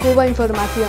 Cuba Información.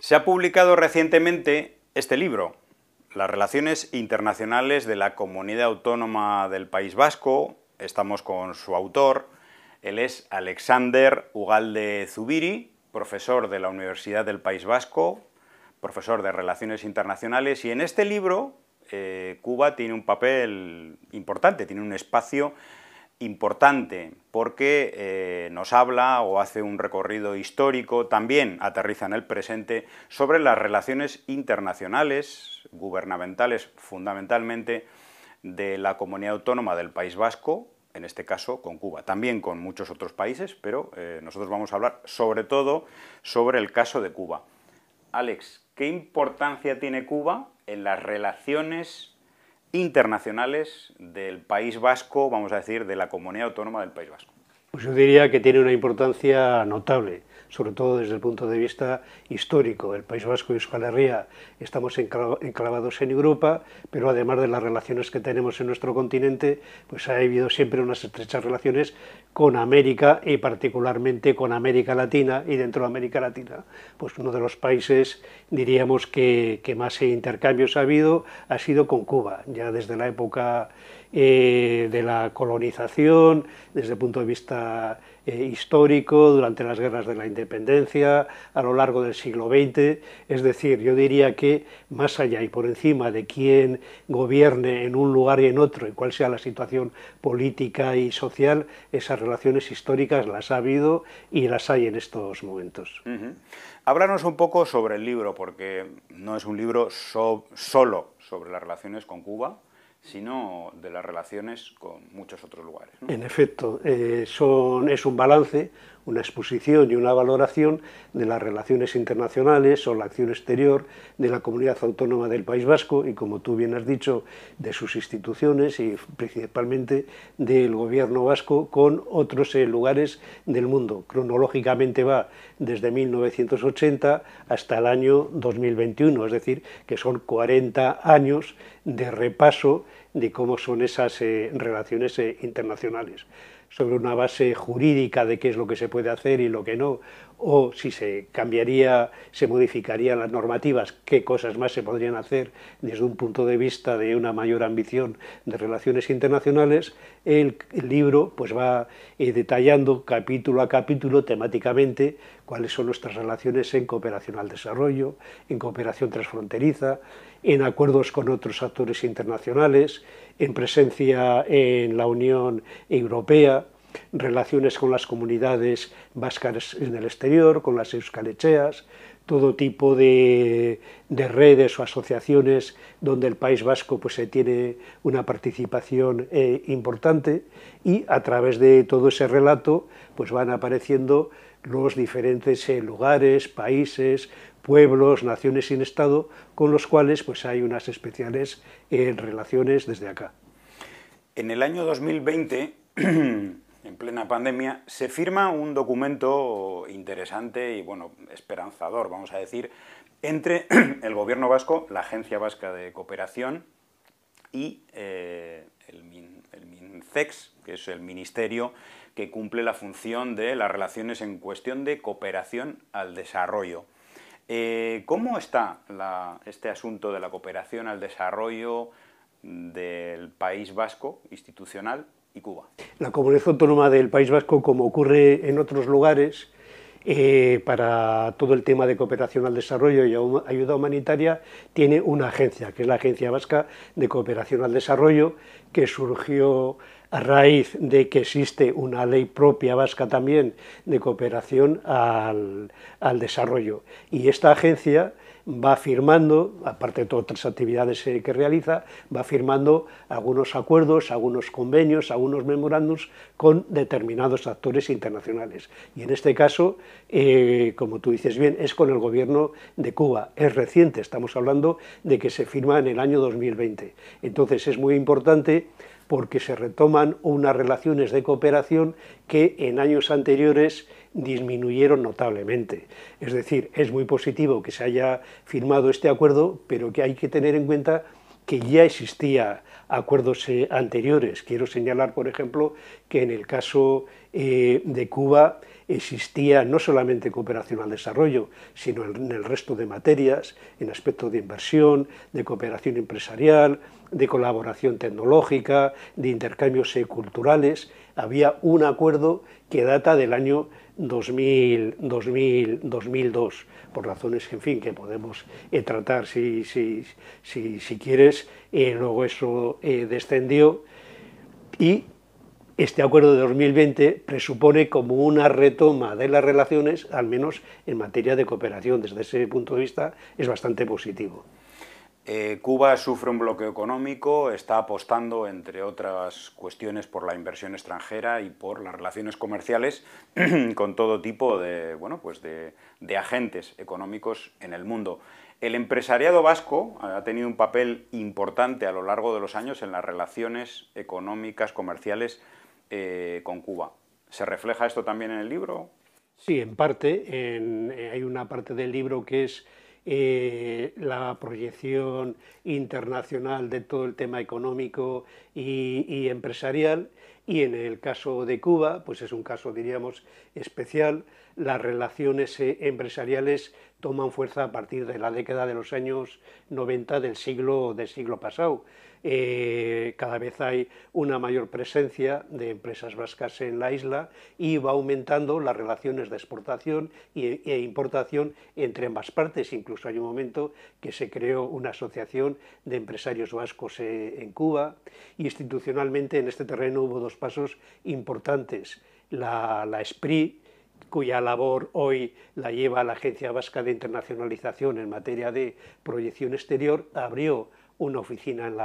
Se ha publicado recientemente este libro, Las Relaciones Internacionales de la Comunidad Autónoma del País Vasco. Estamos con su autor. Él es Alexander Ugalde Zubiri, profesor de la Universidad del País Vasco, profesor de Relaciones Internacionales, y en este libro Cuba tiene un papel importante, tiene un espacio importante, porque nos habla o hace un recorrido histórico, también aterriza en el presente, sobre las relaciones internacionales, gubernamentales fundamentalmente, de la Comunidad Autónoma del País Vasco, en este caso con Cuba, también con muchos otros países, pero nosotros vamos a hablar sobre todo sobre el caso de Cuba. Alex, ¿qué importancia tiene Cuba en las relaciones internacionales del País Vasco, vamos a decir, de la Comunidad Autónoma del País Vasco? Pues yo diría que tiene una importancia notable, sobre todo desde el punto de vista histórico. El País Vasco y Euskal Herria estamos enclavados en Europa, pero además de las relaciones que tenemos en nuestro continente, pues ha habido siempre unas estrechas relaciones con América y particularmente con América Latina, y dentro de América Latina, pues uno de los países, diríamos, que más intercambios ha habido, ha sido con Cuba, ya desde la época de la colonización, desde el punto de vista histórico, durante las guerras de la independencia, a lo largo del siglo XX, es decir, yo diría que más allá y por encima de quién gobierne en un lugar y en otro, y cuál sea la situación política y social, esas relaciones históricas las ha habido y las hay en estos momentos. Háblanos un poco sobre el libro, porque no es un libro solo sobre las relaciones con Cuba, sino de las relaciones con muchos otros lugares, ¿no? En efecto, es un balance, una exposición y una valoración de las relaciones internacionales o la acción exterior de la Comunidad Autónoma del País Vasco y, como tú bien has dicho, de sus instituciones y principalmente del gobierno vasco con otros lugares del mundo. Cronológicamente va desde 1980 hasta el año 2021, es decir, que son 40 años de repaso de cómo son esas relaciones internacionales, sobre una base jurídica de qué es lo que se puede hacer y lo que no, o si se modificarían las normativas, qué cosas más se podrían hacer desde un punto de vista de una mayor ambición de relaciones internacionales. El libro pues va detallando capítulo a capítulo temáticamente cuáles son nuestras relaciones en cooperación al desarrollo, en cooperación transfronteriza, en acuerdos con otros actores internacionales, en presencia en la Unión Europea, relaciones con las comunidades vascas en el exterior, con las Euskal Etxeas, todo tipo de redes o asociaciones donde el País Vasco pues, se tiene una participación importante, y a través de todo ese relato pues, van apareciendo los diferentes lugares, países, pueblos, naciones sin Estado, con los cuales pues, hay unas especiales relaciones desde acá. En el año 2020, en plena pandemia, se firma un documento interesante y, bueno, esperanzador, vamos a decir, entre el gobierno vasco, la Agencia Vasca de Cooperación y el Cex, que es el ministerio que cumple la función de las relaciones en cuestión de cooperación al desarrollo. ¿Cómo está este asunto de la cooperación al desarrollo del País Vasco institucional y Cuba? La Comunidad Autónoma del País Vasco, como ocurre en otros lugares, para todo el tema de cooperación al desarrollo y ayuda humanitaria, tiene una agencia, que es la Agencia Vasca de Cooperación al Desarrollo, que surgió a raíz de que existe una ley propia vasca también de cooperación al desarrollo. Y esta agencia va firmando, aparte de todas las actividades que realiza, va firmando algunos acuerdos, algunos convenios, algunos memorándums con determinados actores internacionales. Y en este caso, como tú dices bien, es con el gobierno de Cuba. Es reciente, estamos hablando de que se firma en el año 2020. Entonces es muy importante porque se retoman unas relaciones de cooperación que en años anteriores disminuyeron notablemente. Es decir, es muy positivo que se haya firmado este acuerdo, pero que hay que tener en cuenta que ya existía acuerdos anteriores. Quiero señalar, por ejemplo, que en el caso de Cuba existía no solamente cooperación al desarrollo, sino en el resto de materias, en aspectos de inversión, de cooperación empresarial, de colaboración tecnológica, de intercambios culturales. Había un acuerdo que data del año 2002, por razones que, en fin, que podemos tratar si quieres. Luego eso descendió y este acuerdo de 2020 presupone como una retoma de las relaciones, al menos en materia de cooperación. Desde ese punto de vista es bastante positivo. Cuba sufre un bloqueo económico, está apostando, entre otras cuestiones, por la inversión extranjera y por las relaciones comerciales con todo tipo de, bueno, pues de agentes económicos en el mundo. El empresariado vasco ha tenido un papel importante a lo largo de los años en las relaciones económicas, comerciales con Cuba. ¿Se refleja esto también en el libro? Sí, en parte. Hay una parte del libro que es la proyección internacional de todo el tema económico y empresarial, y en el caso de Cuba, pues es un caso, diríamos, especial. Las relaciones empresariales toman fuerza a partir de la década de los años 90 del siglo pasado. Cada vez hay una mayor presencia de empresas vascas en la isla y va aumentando las relaciones de exportación e importación entre ambas partes. Incluso hay un momento que se creó una asociación de empresarios vascos en Cuba. Institucionalmente en este terreno hubo dos pasos importantes: la SPRI, cuya labor hoy la lleva la Agencia Vasca de Internacionalización en materia de proyección exterior, abrió una oficina en La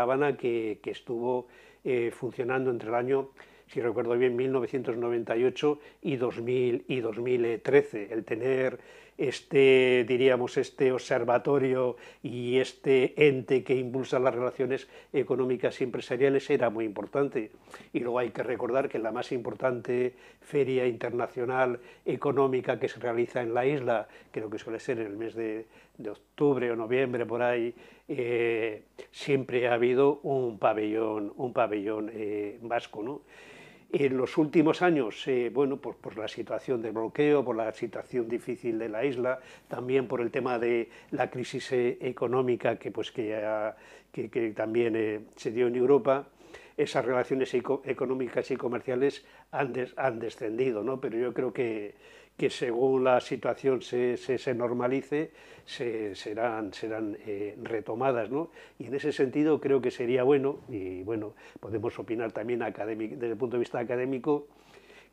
Habana, que estuvo funcionando entre el año, si recuerdo bien, 1998 y 2013. El tener este observatorio y este ente que impulsa las relaciones económicas y empresariales era muy importante. Y luego hay que recordar que la más importante feria internacional económica que se realiza en la isla, creo que suele ser en el mes de octubre o noviembre, por ahí, siempre ha habido un pabellón vasco, ¿no? En los últimos años, bueno, pues por la situación del bloqueo, por la situación difícil de la isla, también por el tema de la crisis económica que también se dio en Europa, esas relaciones económicas y comerciales han descendido, ¿no? Pero yo creo que según la situación se normalice, serán retomadas, ¿no? Y en ese sentido creo que sería bueno, y bueno, podemos opinar también desde el punto de vista académico,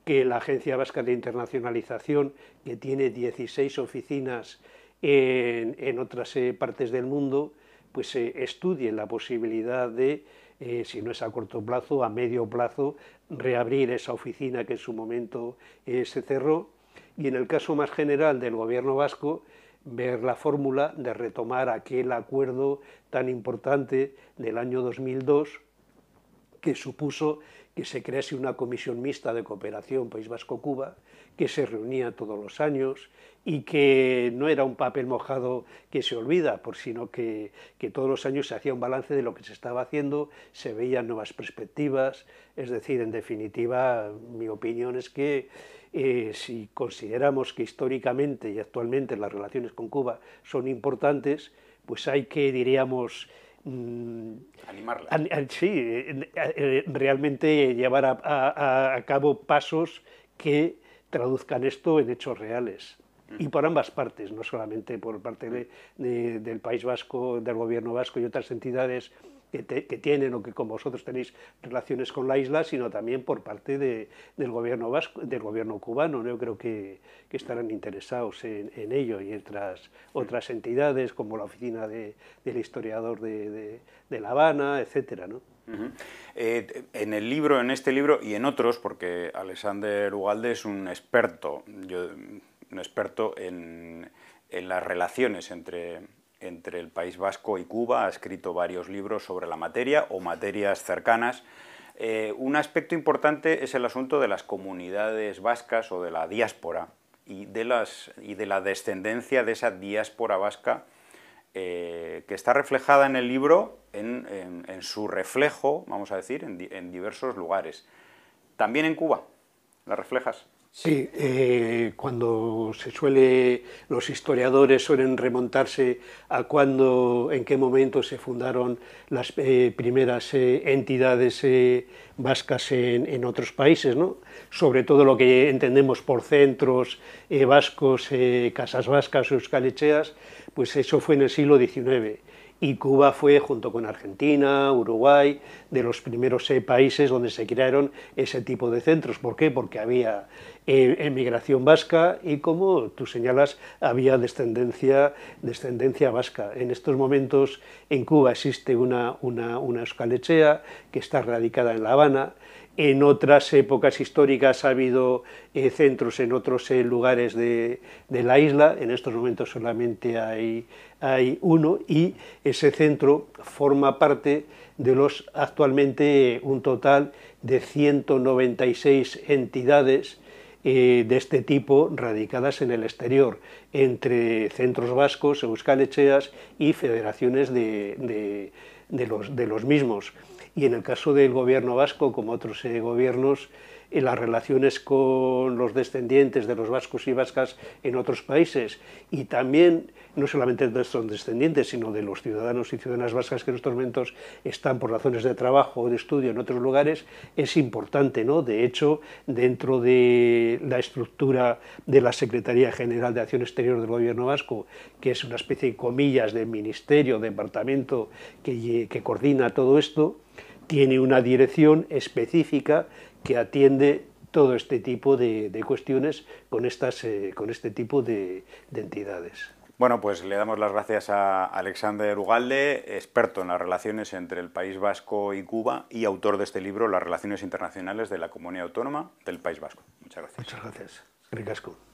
que la Agencia Vasca de Internacionalización, que tiene 16 oficinas en otras partes del mundo, pues estudie la posibilidad de, si no es a corto plazo, a medio plazo, reabrir esa oficina que en su momento se cerró. Y en el caso más general del gobierno vasco, ver la fórmula de retomar aquel acuerdo tan importante del año 2002 que supuso que se crease una comisión mixta de cooperación País Vasco-Cuba, que se reunía todos los años y que no era un papel mojado que se olvida, sino que todos los años se hacía un balance de lo que se estaba haciendo, se veían nuevas perspectivas. Es decir, en definitiva, mi opinión es que si consideramos que históricamente y actualmente las relaciones con Cuba son importantes, pues hay que, diríamos, animarla. Sí, realmente llevar a cabo pasos que traduzcan esto en hechos reales. Y por ambas partes, no solamente por parte del País Vasco, del gobierno vasco y otras entidades que tienen o que como vosotros tenéis relaciones con la isla, sino también por parte del gobierno vasco, del gobierno cubano. Yo creo que estarán interesados en ello, y otras entidades como la oficina del historiador de La Habana, etcétera, ¿no? En el libro, en este libro y en otros, porque Alexander Ugalde es un experto en las relaciones entre entre el País Vasco y Cuba, ha escrito varios libros sobre la materia o materias cercanas. Un aspecto importante es el asunto de las comunidades vascas o de la diáspora y de la descendencia de esa diáspora vasca que está reflejada en el libro, en su reflejo, vamos a decir, en diversos lugares. También en Cuba, ¿la reflejas? Sí, cuando los historiadores suelen remontarse a en qué momento se fundaron las primeras entidades vascas en otros países, ¿no? Sobre todo lo que entendemos por centros vascos, casas vascas, Euskal Etxeas, pues eso fue en el siglo XIX. Y Cuba fue, junto con Argentina, Uruguay, de los primeros países donde se crearon ese tipo de centros. ¿Por qué? Porque había emigración vasca y, como tú señalas, había descendencia vasca. En estos momentos en Cuba existe una Euskal Etxea que está radicada en La Habana. En otras épocas históricas ha habido centros en otros lugares de la isla. En estos momentos solamente hay uno, y ese centro forma parte de los actualmente un total de 196 entidades de este tipo radicadas en el exterior, entre centros vascos, Euskal Etxeas y federaciones de los mismos. Y en el caso del gobierno vasco, como otros gobiernos, las relaciones con los descendientes de los vascos y vascas en otros países, y también no solamente de estos descendientes, sino de los ciudadanos y ciudadanas vascas que en estos momentos están por razones de trabajo o de estudio en otros lugares, es importante, ¿no? De hecho, dentro de la estructura de la Secretaría General de Acción Exterior del Gobierno Vasco, que es una especie, comillas, de ministerio, departamento que coordina todo esto, tiene una dirección específica que atiende todo este tipo de cuestiones con este tipo de entidades. Bueno, pues le damos las gracias a Alexander Ugalde, experto en las relaciones entre el País Vasco y Cuba y autor de este libro, Las Relaciones Internacionales de la Comunidad Autónoma del País Vasco. Muchas gracias. Muchas gracias. Ricasco.